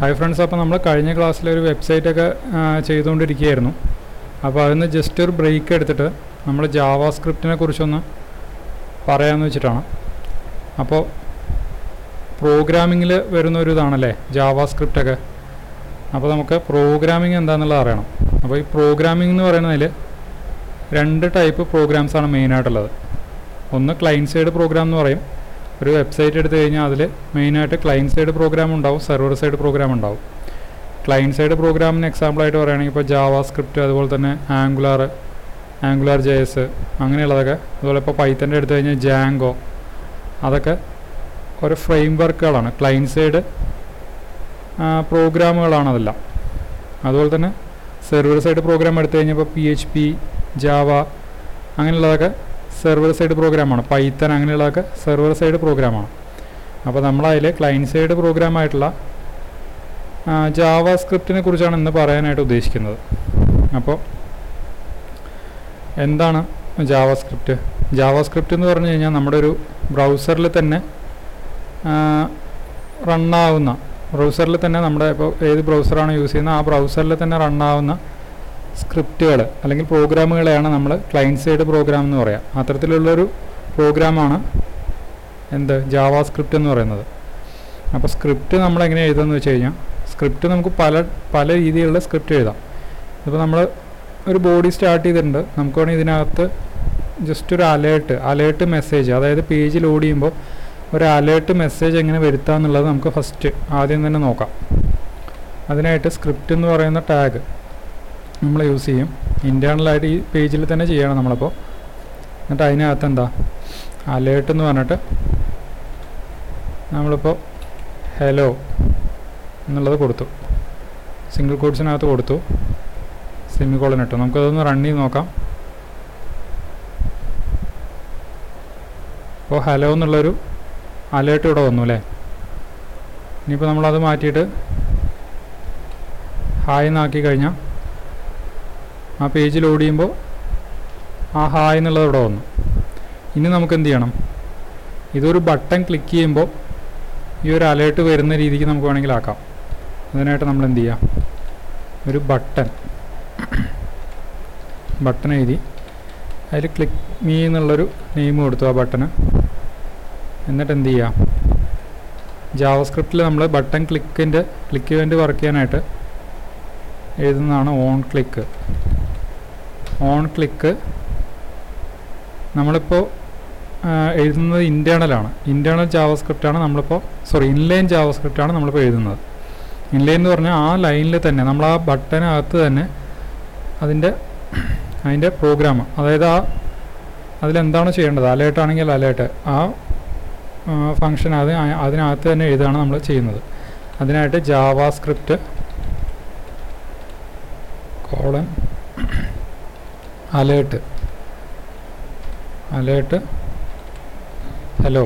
Hi friends, അപ്പോൾ നമ്മൾ കഴിഞ്ഞ ക്ലാസ്സിലൊരു വെബ്സൈറ്റൊക്കെ ചെയ്തുകൊണ്ടിരിക്കുകയായിരുന്നു. അപ്പോൾ അതിന് ജസ്റ്റ് ഒരു ബ്രേക്ക് എടുത്തിട്ട് നമ്മൾ ജാവാസ്ക്രിപ്റ്റിനെ കുറിച്ചൊന്ന് പറയാമെന്ന് വെച്ചിട്ടാണ്. അപ്പോൾ പ്രോഗ്രാമിങ്ങിൽ വരുന്ന ഒരു ഇതാണല്ലേ ജാവാസ്ക്രിപ്റ്റൊക്കെ. അപ്പോൾ നമുക്ക് പ്രോഗ്രാമിംഗ് എന്താണെന്നുള്ളത് അറിയണം. അപ്പോൾ ഈ പ്രോഗ്രാമിംഗ് എന്ന് പറയുന്നതിൽ രണ്ട് ടൈപ്പ് പ്രോഗ്രാംസാണ് മെയിനായിട്ടുള്ളത്. ഒന്ന് ക്ലയൻറ്റ് സൈഡ് പ്രോഗ്രാം എന്ന് പറയും. ഒരു വെബ്സൈറ്റ് എടുത്തു കഴിഞ്ഞാൽ അതിൽ മെയിനായിട്ട് ക്ലയൻറ്റ് സൈഡ് പ്രോഗ്രാം ഉണ്ടാവും, സെർവർ സൈഡ് പ്രോഗ്രാം ഉണ്ടാവും. ക്ലയൻറ്റ് സൈഡ് പ്രോഗ്രാമിന് എക്സാമ്പിളായിട്ട് പറയുകയാണെങ്കിൽ ഇപ്പോൾ ജാവാസ്ക്രിപ്റ്റ്, അതുപോലെ തന്നെ ആംഗുലാർ JS അങ്ങനെയുള്ളതൊക്കെ, അതുപോലെ ഇപ്പോൾ പൈത്തൻ്റെ എടുത്തു കഴിഞ്ഞാൽ ജാങ്കോ, അതൊക്കെ ഒരു ഫ്രെയിം വർക്കുകളാണ്. ക്ലയൻറ്റ് സൈഡ് പ്രോഗ്രാമുകളാണ് അതെല്ലാം. അതുപോലെ തന്നെ സെർവർ സൈഡ് പ്രോഗ്രാം എടുത്തു കഴിഞ്ഞാൽ ഇപ്പോൾ PHP, ജാവ അങ്ങനെയുള്ളതൊക്കെ സെർവർ സൈഡ് പ്രോഗ്രാമാണ്. പൈത്തൺ അങ്ങനെയുള്ളതൊക്കെ സെർവർ സൈഡ് പ്രോഗ്രാമാണ്. അപ്പോൾ നമ്മളതിൽ ക്ലയൻറ്റ് സൈഡ് പ്രോഗ്രാമായിട്ടുള്ള ജാവാസ്ക്രിപ്റ്റിനെ കുറിച്ചാണ് ഇന്ന് പറയാനായിട്ട് ഉദ്ദേശിക്കുന്നത്. അപ്പോൾ എന്താണ് ജാവാസ്ക്രിപ്റ്റ്? ജാവാസ്ക്രിപ്റ്റ് എന്ന് പറഞ്ഞു കഴിഞ്ഞാൽ നമ്മുടെ ഒരു ബ്രൗസറിൽ തന്നെ റണ്ണാവുന്ന, ബ്രൗസറിൽ തന്നെ നമ്മുടെ ഇപ്പോൾ ഏത് ബ്രൗസറാണ് യൂസ് ചെയ്യുന്നത് ആ ബ്രൗസറിൽ തന്നെ റണ്ണാവുന്ന സ്ക്രിപ്റ്റുകൾ അല്ലെങ്കിൽ പ്രോഗ്രാമുകളെയാണ് നമ്മൾ ക്ലയൻറ്റ് സൈഡ് പ്രോഗ്രാം എന്ന് പറയാം. അത്തരത്തിലുള്ളൊരു പ്രോഗ്രാമാണ് എന്ത് ജാവാസ്ക്രിപ്റ്റ് എന്ന് പറയുന്നത്. അപ്പോൾ സ്ക്രിപ്റ്റ് നമ്മളെങ്ങനെ എഴുതാമെന്ന് വെച്ച് കഴിഞ്ഞാൽ, സ്ക്രിപ്റ്റ് നമുക്ക് പല രീതിയിലുള്ള സ്ക്രിപ്റ്റ് എഴുതാം. ഇപ്പോൾ നമ്മൾ ഒരു ബോഡി സ്റ്റാർട്ട് ചെയ്തിട്ടുണ്ട്, നമുക്ക് വേണമെങ്കിൽ ഇതിനകത്ത് ജസ്റ്റ് ഒരു അലേർട്ട് മെസ്സേജ്, അതായത് പേജ് ലോഡ് ചെയ്യുമ്പോൾ ഒരു അലേർട്ട് മെസ്സേജ് എങ്ങനെ വരുത്തുക എന്നുള്ളത് നമുക്ക് ഫസ്റ്റ് ആദ്യം തന്നെ നോക്കാം. അതിനായിട്ട് സ്ക്രിപ്റ്റ് എന്ന് പറയുന്ന ടാഗ് നമ്മൾ യൂസ് ചെയ്യും. ഇൻറ്റേർണലായിട്ട് ഈ പേജിൽ തന്നെ ചെയ്യണം നമ്മളിപ്പോൾ. എന്നിട്ട് അതിനകത്ത് എന്താ അലേർട്ട് എന്ന് പറഞ്ഞിട്ട് നമ്മളിപ്പോൾ ഹലോ എന്നുള്ളത് കൊടുത്തു, സിംഗിൾ കോഡ്സിനകത്ത് കൊടുത്തു, സെമിക്കോളൻ ഇട്ടു. നമുക്കതൊന്ന് റൺ ചെയ്ത് നോക്കാം. ഇപ്പോൾ ഹലോ എന്നുള്ളൊരു അലേർട്ട് ഇവിടെ വന്നു അല്ലേ. ഇനിയിപ്പോൾ നമ്മളത് മാറ്റിയിട്ട് ഹായ് എന്നാക്കി കഴിഞ്ഞാൽ ആ പേജ് ലോഡ് ചെയ്യുമ്പോൾ ആ ഹായ് എന്നുള്ളത് ഇവിടെ വന്നു. ഇനി നമുക്ക് എന്ത് ചെയ്യണം, ഇതൊരു ബട്ടൺ ക്ലിക്ക് ചെയ്യുമ്പോൾ ഈ ഒരു അലേർട്ട് വരുന്ന രീതിക്ക് നമുക്ക് വേണമെങ്കിൽ ആക്കാം. അതിനായിട്ട് നമ്മൾ എന്ത് ചെയ്യാം, ഒരു ബട്ടൺ എഴുതി അതിൽ ക്ലിക്ക് മീ എന്നുള്ളൊരു നെയിം കൊടുത്തു ആ ബട്ടണ്. എന്നിട്ട് എന്ത് ചെയ്യാം, ജാവാസ്ക്രിപ്റ്റിൽ നമ്മൾ ബട്ടൺ ക്ലിക്ക് വേണ്ടി വർക്ക് ചെയ്യാനായിട്ട് എഴുതുന്നതാണ് ഓൺ ക്ലിക്ക്. നമ്മളിപ്പോൾ എഴുതുന്നത് ഇൻറ്റേർണൽ ജാവാസ്ക്രിപ്റ്റാണ് നമ്മളിപ്പോൾ, ഇൻലൈൻ ജാവാസ്ക്രിപ്റ്റാണ് നമ്മളിപ്പോൾ എഴുതുന്നത്. ഇൻലൈൻ എന്ന് പറഞ്ഞാൽ ആ ലൈനിൽ തന്നെ നമ്മൾ ആ ബട്ടനകത്ത് തന്നെ അതിൻ്റെ പ്രോഗ്രാം, അതായത് അതിലെന്താണോ ചെയ്യേണ്ടത്, അലേർട്ടാണെങ്കിൽ അലേർട്ട്, ആ ഫങ്ഷൻ അതിനകത്ത് തന്നെ എഴുതുകയാണ് നമ്മൾ ചെയ്യുന്നത്. അതിനായിട്ട് ജാവാസ്ക്രിപ്റ്റ് അലേർട്ട് ഹലോ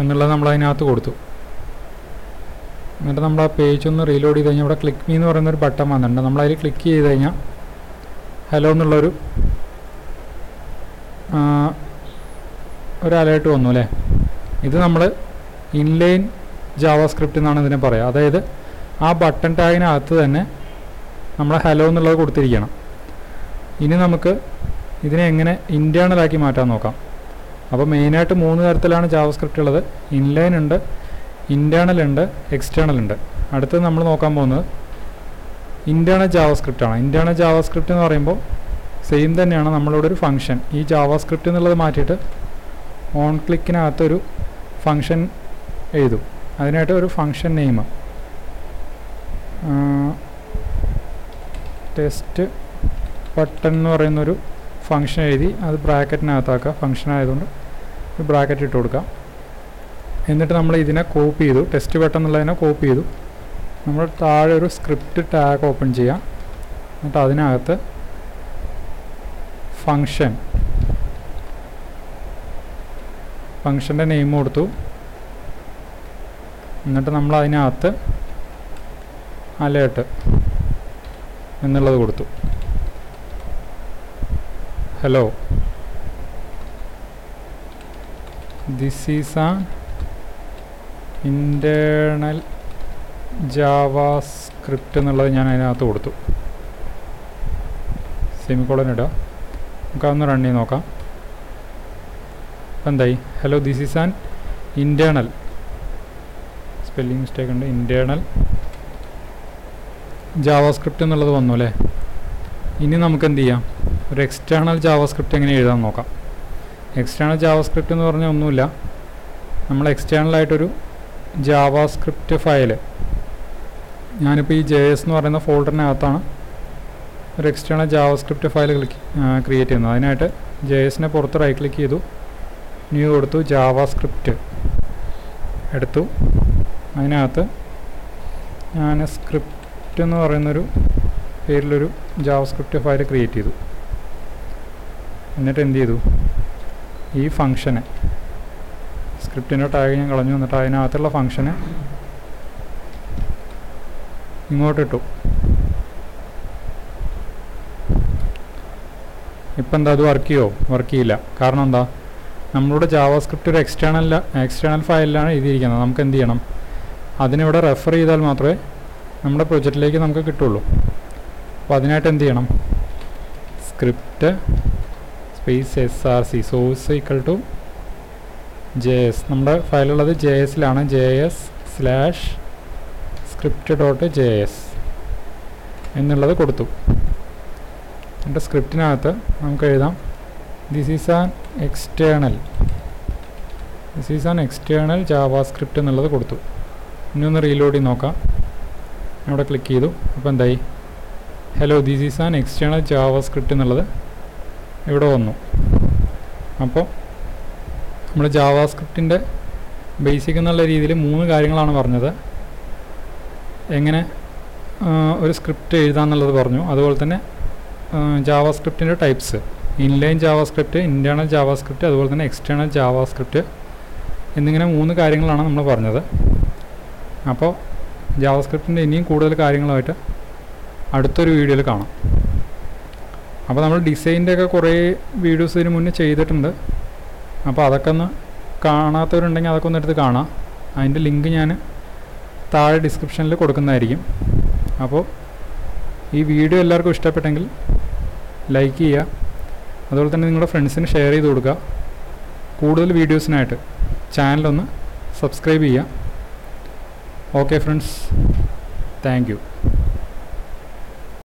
എന്നുള്ളത് നമ്മൾ അതിനകത്ത് കൊടുത്തു. എന്നിട്ട് നമ്മൾ ആ പേജ് ഒന്ന് റീലോഡ് ചെയ്ത് കഴിഞ്ഞാൽ ഇവിടെ ക്ലിക്ക് മീ എന്ന് പറയുന്നൊരു ബട്ടൺ വന്നിട്ടുണ്ട്. നമ്മളതിൽ ക്ലിക്ക് ചെയ്ത് കഴിഞ്ഞാൽ ഹലോ എന്നുള്ളൊരു ഒരു അലേർട്ട് വന്നു അല്ലേ. ഇത് നമ്മൾ ഇൻലൈൻ ജാവാസ്ക്രിപ്റ്റ് എന്നാണ് ഇതിനെ പറയുക. അതായത് ആ ബട്ടൺ ടാഗിനകത്ത് തന്നെ നമ്മൾ ഹലോ എന്നുള്ളത് കൊടുത്തിരിക്കണം. ഇനി നമുക്ക് ഇതിനെ എങ്ങനെ ഇൻറ്റേർണലാക്കി മാറ്റാൻ നോക്കാം. അപ്പോൾ മെയിനായിട്ട് മൂന്ന് തരത്തിലാണ് ജാവാസ്ക്രിപ്റ്റ് ഉള്ളത്. ഇൻലൈൻ ഉണ്ട്, ഇൻറ്റേർണൽ ഉണ്ട്, എക്സ്റ്റേർണൽ ഉണ്ട്. അടുത്തത് നമ്മൾ നോക്കാൻ പോകുന്നത് ഇൻറ്റേർണൽ ജാവാസ്ക്രിപ്റ്റാണ്. ഇൻറ്റേർണൽ ജാവാസ്ക്രിപ്റ്റ് എന്ന് പറയുമ്പോൾ സെയിം തന്നെയാണ്, നമ്മളിവിടെ ഒരു ഫംഗ്ഷൻ, ഈ ജാവാസ്ക്രിപ്റ്റ് എന്നുള്ളത് മാറ്റിയിട്ട് ഓൺ ക്ലിക്കിനകത്തൊരു ഫംഗ്ഷൻ എഴുതും. അതിനായിട്ട് ഒരു ഫംഗ്ഷൻ നെയിം ടെസ്റ്റ് ബട്ടൺ എന്ന് പറയുന്നൊരു ഫംഗ്ഷൻ എഴുതി അത് ബ്രാക്കറ്റിനകത്താക്കുക. ഫംഗ്ഷൻ ആയതുകൊണ്ട് ഒരു ബ്രാക്കറ്റ് ഇട്ട് കൊടുക്കാം. എന്നിട്ട് നമ്മൾ ഇതിനെ കോപ്പി ചെയ്തു, ടെസ്റ്റ് ബട്ടൺ എന്നുള്ളതിനെ കോപ്പി ചെയ്തു. നമ്മൾ താഴെ ഒരു സ്ക്രിപ്റ്റ് ടാഗ് ഓപ്പൺ ചെയ്യാം. എന്നിട്ട് അതിനകത്ത് ഫംഗ്ഷൻ്റെ നെയിം കൊടുത്തു. എന്നിട്ട് നമ്മൾ അതിനകത്ത് അലേർട്ട് എന്നുള്ളത് കൊടുത്തു, hello this is an internal JavaScript എന്നുള്ളത് ഞാൻ അതിനകത്ത് കൊടുത്തു. സെമിക്കോളൻ ഇടാം. നമുക്കതൊന്ന് റൺ ചെയ്ത് നോക്കാം. എന്തായി? Hello, this is an internal, spelling mistake ഉണ്ട്, ഇൻറ്റേർണൽ ജാവാസ്ക്രിപ്റ്റ് എന്നുള്ളത് വന്നു അല്ലേ. ഇനി നമുക്ക് എന്ത് ചെയ്യാം, ഒരു എക്സ്റ്റേണൽ ജാവാസ്ക്രിപ്റ്റ് എങ്ങനെ എഴുതാൻ നോക്കാം. എക്സ്റ്റേണൽ ജാവാസ്ക്രിപ്റ്റ് എന്ന് പറഞ്ഞാൽ ഒന്നുമില്ല, നമ്മൾ എക്സ്റ്റേണലായിട്ടൊരു ജാവാസ്ക്രിപ്റ്റ് ഫയല്, ഞാനിപ്പോൾ ഈ JS എന്ന് പറയുന്ന ഫോൾഡറിനകത്താണ് ഒരു എക്സ്റ്റേണൽ ജാവാസ്ക്രിപ്റ്റ് ഫയൽ ക്രിയേറ്റ് ചെയ്യുന്നത്. അതിനായിട്ട് JSനെ പുറത്ത് റൈറ്റ് ക്ലിക്ക് ചെയ്തു, ന്യൂ കൊടുത്തു, ജാവാസ്ക്രിപ്റ്റ് എടുത്തു, അതിനകത്ത് ഞാൻ സ്ക്രിപ്റ്റ് എന്ന് പറയുന്നൊരു പേരിലൊരു ജാവാസ്ക്രിപ്റ്റ് ഫയൽ ക്രിയേറ്റ് ചെയ്തു. എന്നിട്ട് എന്ത് ചെയ്തു, ഈ ഫങ്ഷനെ, സ്ക്രിപ്റ്റിൻ്റെ ടാഗ് ഞാൻ കളഞ്ഞു, എന്നിട്ട് അതിനകത്തുള്ള ഫങ്ഷനെ ഇങ്ങോട്ടിട്ടു. ഇപ്പം എന്താ, അത് വർക്ക് ചെയ്യുമോ? വർക്ക് ചെയ്യില്ല. കാരണം എന്താ, നമ്മളുടെ ജാവാസ്ക്രിപ്റ്റ് ഒരു എക്സ്റ്റേണൽ ഫയലിലാണ് എഴുതിയിരിക്കുന്നത്. നമുക്ക് എന്ത് ചെയ്യണം, അതിനിവിടെ റെഫർ ചെയ്താൽ മാത്രമേ നമ്മുടെ പ്രൊജക്റ്റിലേക്ക് നമുക്ക് കിട്ടുള്ളൂ. അപ്പോൾ അതിനായിട്ട് എന്ത് ചെയ്യണം, script space src source equal to JS. നമ്മുടെ ഫയലുള്ളത് JSലാണ്, JS/script.js എന്നുള്ളത് കൊടുത്തു. എന്നിട്ട് സ്ക്രിപ്റ്റിനകത്ത് നമുക്ക് എഴുതാം, this is an external JavaScript എന്നുള്ളത് കൊടുത്തു. ഇനി ഒന്ന് റീലോഡ് ചെയ്ത് നോക്കാം. അവിടെ ക്ലിക്ക് ചെയ്തു. അപ്പോൾ എന്തായി, hello, this is an external JavaScript എന്നുള്ളത് ഇവിടെ വന്നു. അപ്പോൾ നമ്മൾ ജാവാസ്ക്രിപ്റ്റിൻ്റെ ബേസിക് എന്നുള്ള രീതിയിൽ 3 കാര്യങ്ങളാണ് പറഞ്ഞത്. എങ്ങനെ ഒരു സ്ക്രിപ്റ്റ് എഴുതാമെന്നുള്ളത് പറഞ്ഞു, അതുപോലെ തന്നെ ജാവാസ്ക്രിപ്റ്റിൻ്റെ types, inline JavaScript, internal JavaScript, അതുപോലെ തന്നെ എക്സ്റ്റേണൽ ജാവാസ്ക്രിപ്റ്റ് എന്നിങ്ങനെ 3 കാര്യങ്ങളാണ് നമ്മൾ പറഞ്ഞത്. അപ്പോൾ ജാവാസ്ക്രിപ്റ്റിൻ്റെ ഇനിയും കൂടുതൽ കാര്യങ്ങളുമായിട്ട് അടുത്തൊരു വീഡിയോയിൽ കാണാം. അപ്പോൾ നമ്മൾ ഡിസൈൻ്റെയൊക്കെ കുറേ വീഡിയോസ് ഇതിന് മുന്നേ ചെയ്തിട്ടുണ്ട്. അപ്പോൾ അതൊക്കെ ഒന്ന് കാണാത്തവരുണ്ടെങ്കിൽ അതൊക്കെ ഒന്ന് എടുത്ത് കാണാം. അതിൻ്റെ ലിങ്ക് ഞാൻ താഴെ ഡിസ്ക്രിപ്ഷനിൽ കൊടുക്കുന്നതായിരിക്കും. അപ്പോൾ ഈ വീഡിയോ എല്ലാവർക്കും ഇഷ്ടപ്പെട്ടെങ്കിൽ ലൈക്ക് ചെയ്യുക, അതുപോലെ തന്നെ നിങ്ങളുടെ ഫ്രണ്ട്സിന് ഷെയർ ചെയ്ത് കൊടുക്കുക. കൂടുതൽ വീഡിയോസിനായിട്ട് ചാനലൊന്ന് സബ്സ്ക്രൈബ് ചെയ്യുക. Okay friends, thank U.